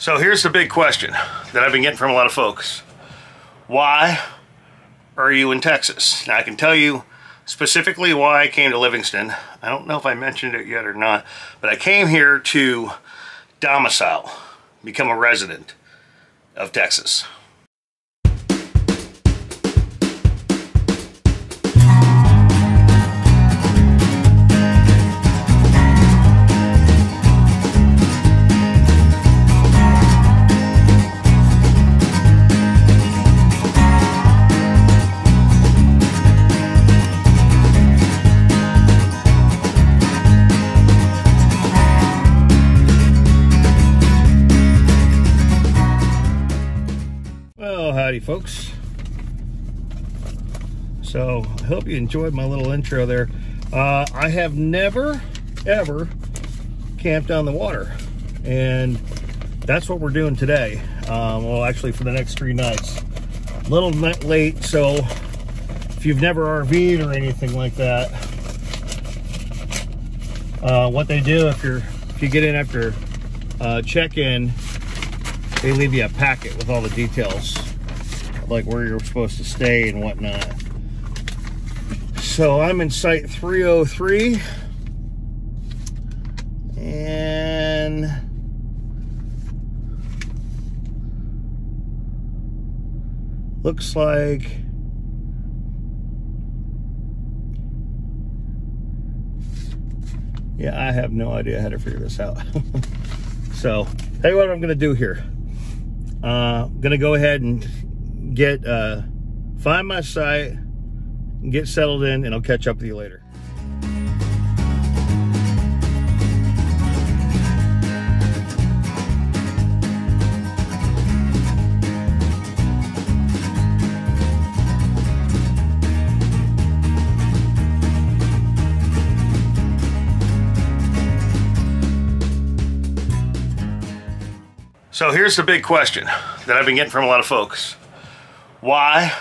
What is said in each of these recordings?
So here's the big question that I've been getting from a lot of folks. Why are you in Texas? Now I can tell you specifically why I came to Livingston. I don't know if I mentioned it yet or not, but I came here to domicile, become a resident of Texas. Howdy folks, so I hope you enjoyed my little intro there. I have never ever camped on the water, and that's what we're doing today. Well, actually for the next 3 nights. A little bit late, so if you've never RV'd or anything like that, what they do if you get in after check-in, they leave you a packet with all the details, like where you're supposed to stay and whatnot. So I'm in site 303, and looks like I have no idea how to figure this out. So tell you what I'm gonna do here. I'm gonna go ahead and get find my site, get settled in, and I'll catch up with you later. So here's the big question that I've been getting from a lot of folks. Why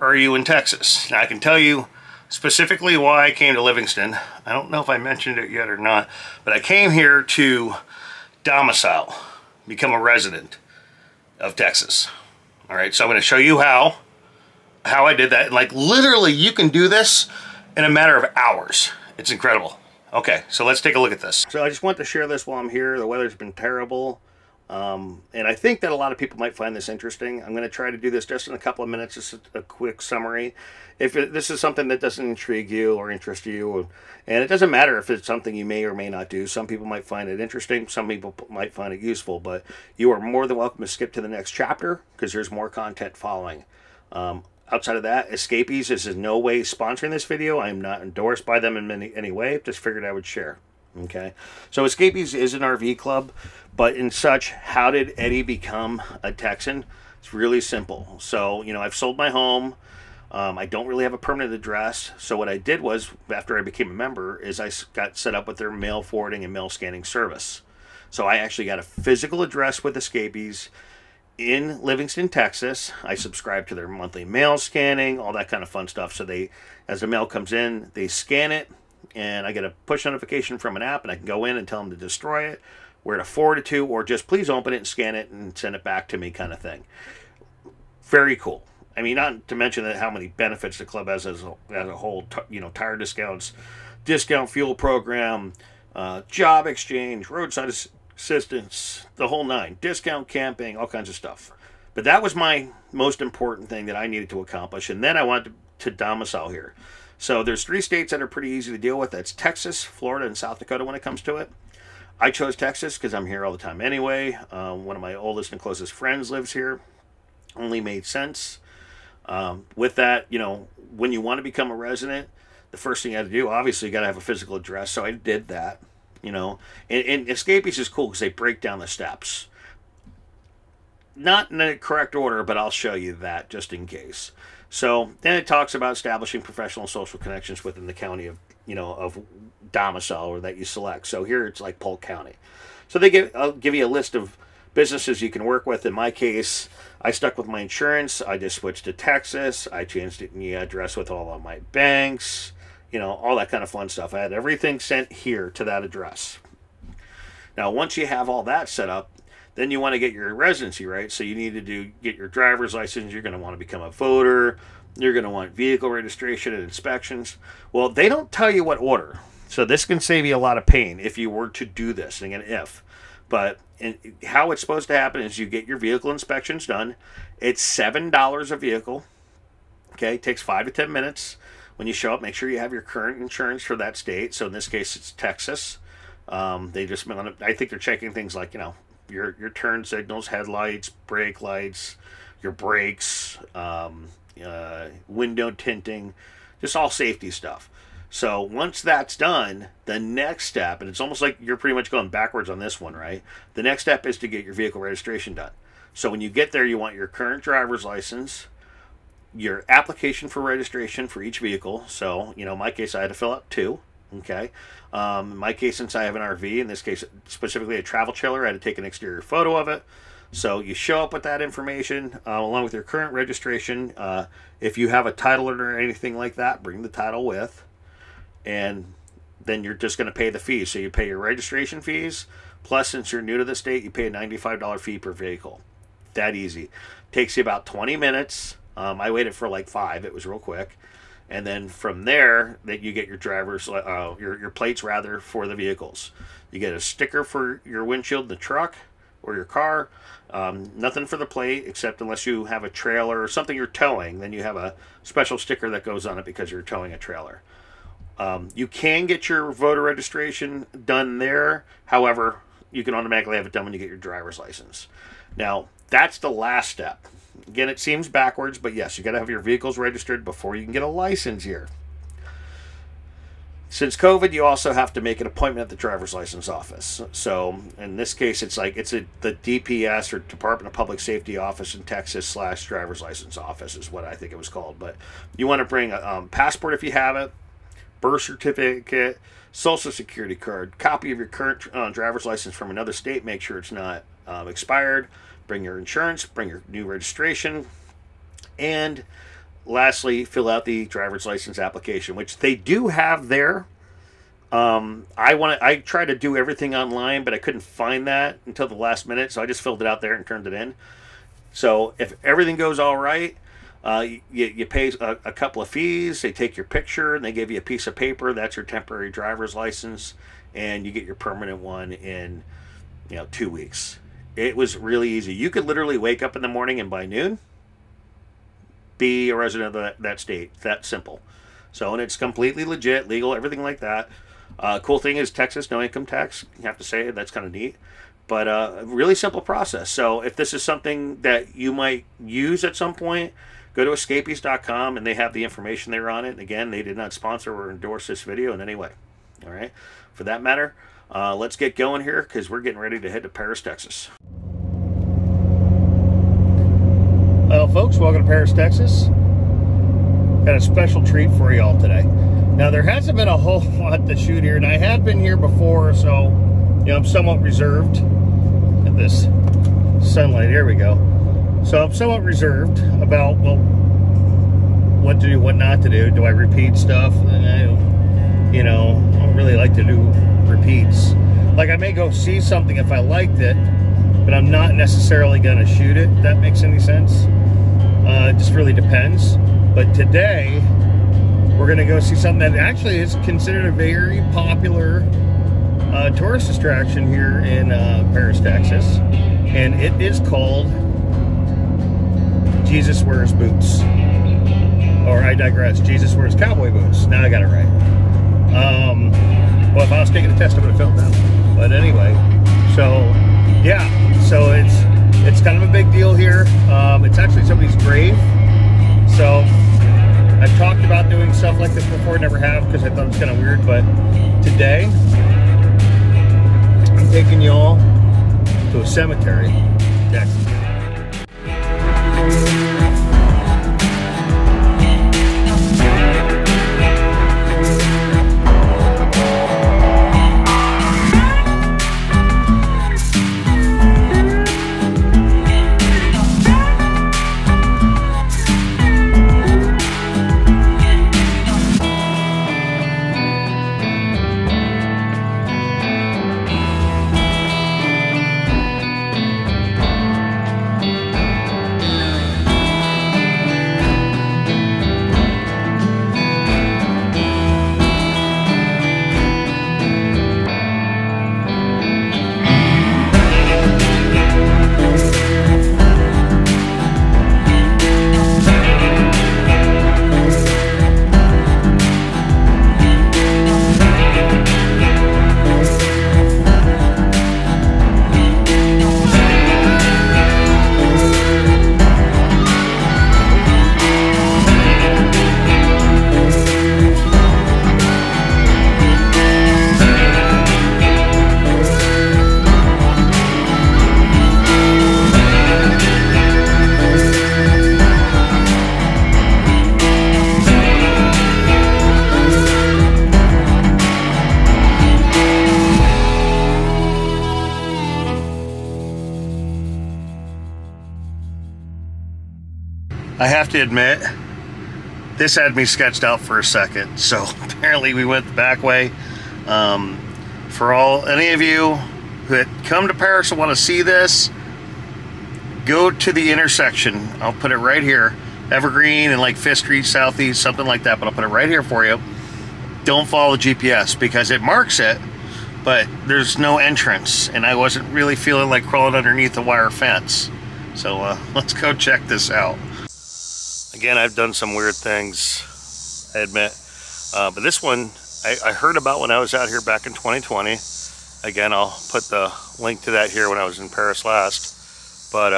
are you in Texas? Now I can tell you specifically why I came to Livingston. I don't know if I mentioned it yet or not, but I came here to domicile, become a resident of Texas. All right, so I'm going to show you how I did that. And like literally you can do this in a matter of hours. It's incredible. Okay, so let's take a look at this. So I just want to share this while I'm here. The weather's been terrible. And I think that a lot of people might find this interesting. I'm going to try to do this just in a couple of minutes, just a quick summary. If this is something that doesn't intrigue you or interest you, and it doesn't matter if it's something you may or may not do. Some people might find it interesting, some people might find it useful, but you are more than welcome to skip to the next chapter because there's more content following. Outside of that, Escapees is in no way sponsoring this video. I am not endorsed by them in any way. Just figured I would share. Okay, so Escapees is an RV club, but in such, how did Eddie become a Texan? It's really simple. So, you know, I've sold my home. I don't really have a permanent address. So what I did was, after I became a member, is I got set up with their mail forwarding and mail scanning service. So I actually got a physical address with Escapees in Livingston, Texas. I subscribe to their monthly mail scanning, all that kind of fun stuff. So they, as the mail comes in, they scan it, and I get a push notification from an app, and I can go in and tell them to destroy it, where to forward it to, or just please open it and scan it and send it back to me kind of thing. Very cool. I mean, not to mention that how many benefits the club has as a whole, you know, tire discounts, discount fuel program, job exchange, roadside assistance, the whole nine, discount camping, all kinds of stuff. But that was my most important thing that I needed to accomplish, and then I wanted to domicile here. So there's 3 states that are pretty easy to deal with. That's Texas, Florida, and South Dakota when it comes to it. I chose Texas because I'm here all the time anyway. One of my oldest and closest friends lives here. Only made sense. With that, you know, when you want to become a resident, the first thing you have to do, obviously, you got to have a physical address. So I did that, you know. And Escapees is cool because they break down the steps. Not in the correct order, but I'll show you that just in case. So then it talks about establishing professional and social connections within the county of, you know, of domicile or that you select. So here it's like Polk County. So they give you a list of businesses you can work with. In my case, I stuck with my insurance. I just switched to Texas. I changed the address with all of my banks, you know, all that kind of fun stuff. I had everything sent here to that address. Now, once you have all that set up, Then you want to get your residency, right? So you need to get your driver's license. You're going to want to become a voter. You're going to want vehicle registration and inspections. Well, they don't tell you what order. So this can save you a lot of pain if you were to do this. And again, if. But how it's supposed to happen is you get your vehicle inspections done. It's $7 a vehicle. Okay, it takes 5 to 10 minutes. When you show up, make sure you have your current insurance for that state. So in this case, it's Texas. They just, I think they're checking things like, you know, your turn signals, headlights, brake lights, your brakes, window tinting, just all safety stuff. So once that's done, the next step, and it's almost like you're pretty much going backwards on this one, right? The next step is to get your vehicle registration done. So when you get there, you want your current driver's license, your application for registration for each vehicle. So, you know, in my case, I had to fill out 2. Okay. In my case, since I have an RV, in this case, specifically a travel trailer, I had to take an exterior photo of it. So you show up with that information along with your current registration. If you have a title or anything like that, bring the title with. And then you're just going to pay the fees. So you pay your registration fees. Plus, since you're new to the state, you pay a $95 fee per vehicle. That easy. Takes you about 20 minutes. I waited for like 5. It was real quick. And then from there, that you get your driver's, your plates rather, for the vehicles. You get a sticker for your windshield, the truck, or your car. Nothing for the plate, except unless you have a trailer or something you're towing. Then you have a special sticker that goes on it because you're towing a trailer. You can get your voter registration done there. However, you can automatically have it done when you get your driver's license. Now, that's the last step. Again, it seems backwards, but yes, you got to have your vehicles registered before you can get a license here. Since COVID, you also have to make an appointment at the driver's license office. So in this case, it's like the DPS, or Department of Public Safety office in Texas / driver's license office is what I think it was called. But you want to bring a passport if you have it, birth certificate, social security card, copy of your current driver's license from another state. Make sure it's not expired. Bring your insurance, bring your new registration, and lastly, fill out the driver's license application, which they do have there. I tried to do everything online, but I couldn't find that until the last minute, so I just filled it out there and turned it in. So if everything goes all right, you pay a couple of fees. They take your picture and they give you a piece of paper. That's your temporary driver's license, and you get your permanent one in, you know, 2 weeks. It was really easy. You could literally wake up in the morning and by noon be a resident of that state. That simple. So, and it's completely legit, legal, everything like that. Cool thing is Texas, no income tax. You have to say that's kind of neat. But a really simple process. So if this is something that you might use at some point, go to escapees.com and they have the information there on it. And again, they did not sponsor or endorse this video in any way. All right. For that matter, let's get going here because we're getting ready to head to Paris, Texas. Well, folks, welcome to Paris, Texas. Got a special treat for you all today. Now, there hasn't been a whole lot to shoot here, and I have been here before, so you know, I'm somewhat reserved. Look at this sunlight. Here we go. So I'm somewhat reserved about, well, what to do, what not to do. Do I repeat stuff? You know, I don't really like to do repeats. Like, I may go see something if I liked it, but I'm not necessarily going to shoot it, if that makes any sense. It just really depends. But today, we're going to go see something that actually is considered a very popular tourist attraction here in Paris, Texas. And it is called Jesus Wears Boots. Or I digress, Jesus Wears Cowboy Boots. Now I got it right. Well, if I was taking a test, I would have felt that. But anyway, so yeah, so it's kind of a big deal here. It's actually somebody's grave. So I've talked about doing stuff like this before, never have because I thought it was kind of weird. But today, I'm taking y'all to a cemetery in Texas. I have to admit, this had me sketched out for a second. So apparently we went the back way. For any of you who had come to Paris and want to see this, go to the intersection. I'll put it right here. Evergreen and like 5th Street, Southeast, something like that, but I'll put it right here for you. Don't follow GPS because it marks it, but there's no entrance, and I wasn't really feeling like crawling underneath a wire fence. So let's go check this out. Again, I've done some weird things, I admit, but this one I heard about when I was out here back in 2020. Again, I'll put the link to that here when I was in Paris last, but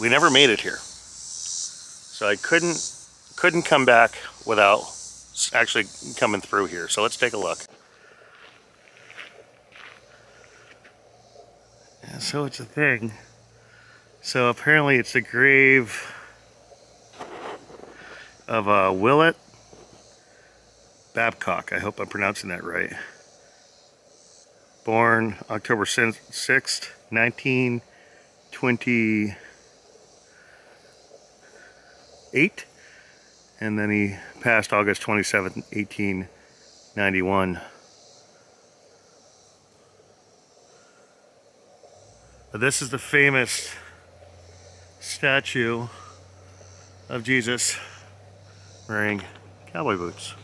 we never made it here. So I couldn't come back without actually coming through here. So let's take a look. Yeah, so it's a thing. So apparently it's the grave of Willet Babcock. I hope I'm pronouncing that right. Born October 6th, 1920. Eight, and then he passed August 27th, 1891. But this is the famous statue of Jesus wearing cowboy boots.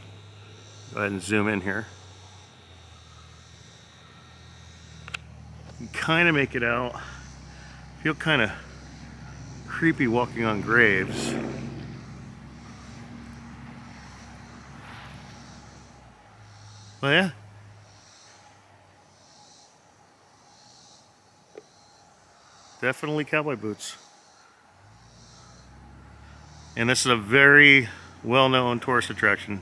Go ahead and zoom in here. You can kind of make it out. Feel kind of creepy walking on graves. Well, yeah. Definitely cowboy boots. And this is a very well-known tourist attraction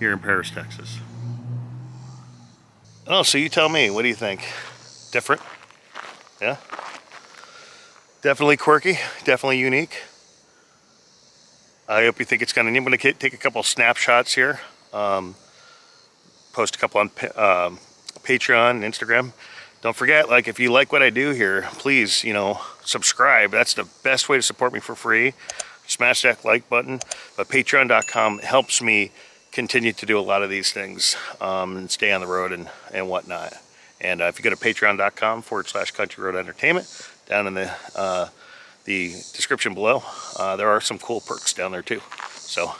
here in Paris, Texas. Oh, so you tell me, what do you think? Different? Yeah? Definitely quirky, definitely unique. I hope you think it's kind of neat. I'm going to take a couple snapshots here. Post a couple on Patreon, Instagram. Don't forget, like, if you like what I do here, please, you know, subscribe. That's the best way to support me for free. Smash that like button. But patreon.com helps me continue to do a lot of these things and stay on the road and whatnot. And if you go to patreon.com/Country Road Entertainment, down in the description below, there are some cool perks down there too. So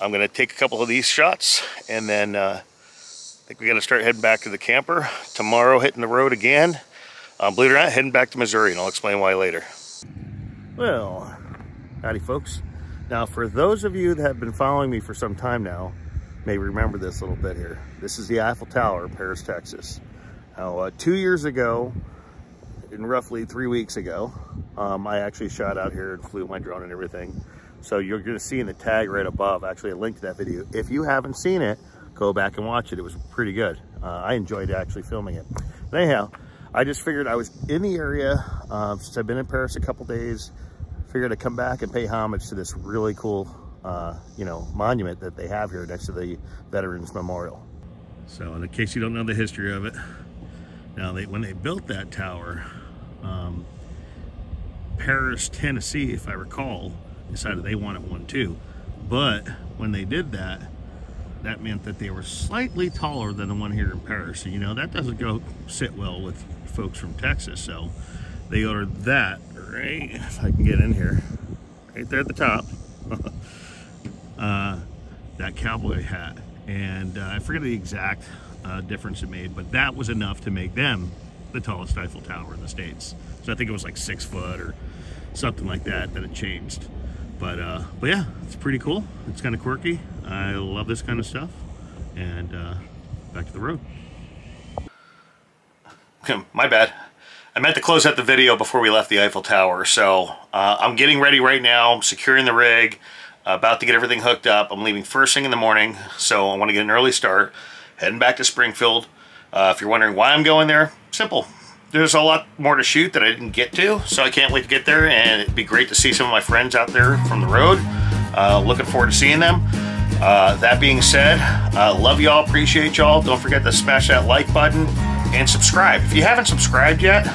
I'm going to take a couple of these shots, and then I think we got to start heading back to the camper. Tomorrow, hitting the road again. Believe it or not, heading back to Missouri, and I'll explain why later. Well, howdy, folks. Now, for those of you that have been following me for some time now, may remember this little bit here. This is the Eiffel Tower in Paris, Texas. Now, 2 years ago, and roughly 3 weeks ago, I actually shot out here and flew my drone and everything. So you're going to see in the tag right above, actually a link to that video. If you haven't seen it, go back and watch it. It was pretty good. I enjoyed actually filming it. But anyhow, I just figured I was in the area since I've been in Paris a couple days. Figured I'd come back and pay homage to this really cool, you know, monument that they have here next to the Veterans Memorial. So in case you don't know the history of it, now when they built that tower, Paris, Tennessee, if I recall, decided they wanted one too. But when they did that, that meant that they were slightly taller than the one here in Paris. And you know, that doesn't go sit well with folks from Texas. So they ordered that, right, if I can get in here, right there at the top, that cowboy hat. And I forget the exact difference it made, but that was enough to make them the tallest Eiffel Tower in the States. So I think it was like 6 foot or something like that, that it changed. But yeah, it's pretty cool. It's kind of quirky. I love this kind of stuff. And back to the road. My bad. I meant to close out the video before we left the Eiffel Tower. So I'm getting ready right now. I'm securing the rig, about to get everything hooked up. I'm leaving first thing in the morning. So I want to get an early start, heading back to Springfield. If you're wondering why I'm going there, simple. There's a lot more to shoot that I didn't get to, so I can't wait to get there, and it'd be great to see some of my friends out there from the road. Looking forward to seeing them. That being said, love y'all, appreciate y'all. Don't forget to smash that like button and subscribe. If you haven't subscribed yet,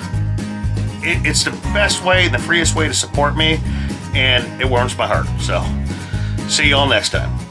it's the best way, the freest way to support me, and it warms my heart. So see y'all next time.